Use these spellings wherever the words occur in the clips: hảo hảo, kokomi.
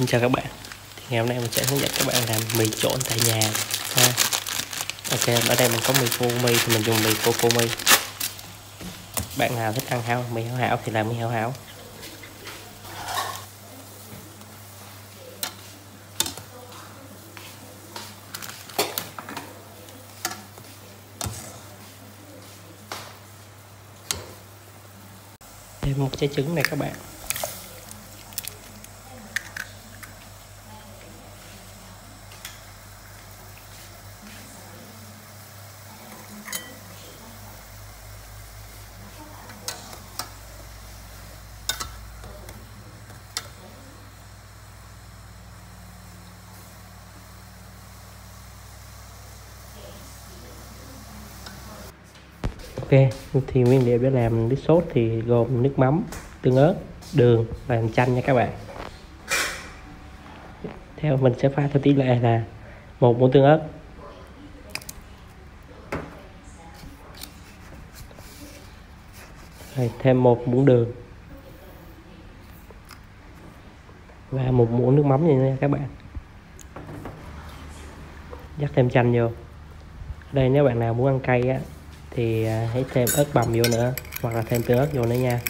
Xin chào các bạn. Thì ngày hôm nay mình sẽ hướng dẫn các bạn làm mì trộn tại nhà ha. Ok, ở đây mình có mì kokomi thì mình dùng mì kokomi. Bạn nào thích ăn mì hảo hảo thì làm mì hảo hảo. Thêm một trái trứng này các bạn. Ok, thì nguyên liệu để làm nước sốt thì gồm nước mắm, tương ớt, đường và hành chanh nha các bạn. Theo mình sẽ pha theo tỷ lệ là 1 muỗng tương ớt, 1 muỗng đường và 1 muỗng nước mắm nha các bạn. Dắt thêm chanh vô. Đây nếu bạn nào muốn ăn cay á thì hãy thêm ớt bằm vô nữa hoặc là thêm tương ớt vô nữa nha,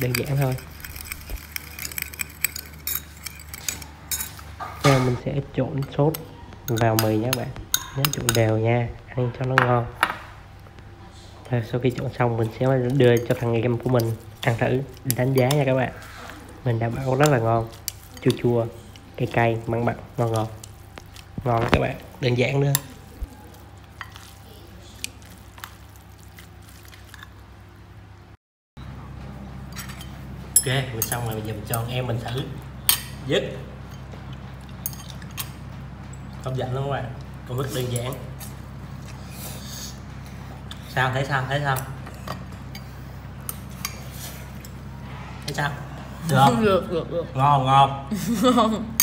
đơn giản thôi. Giờ mình sẽ trộn sốt vào mì nhé các bạn, nhớ trộn đều nha, ăn cho nó ngon. Rồi, sau khi trộn xong mình sẽ đưa cho thằng em của mình ăn thử để đánh giá nha các bạn. Mình đảm bảo rất là ngon, chua chua, cay cay, mặn mặn, ngon ngọt, ngon các bạn, đơn giản nữa. Ok, mình xong rồi, bây giờ mình cho em mình thử. Dứt. Hấp dẫn lắm các bạn, cũng rất đơn giản. Sao, thấy sao? Được không? Được. Ngon.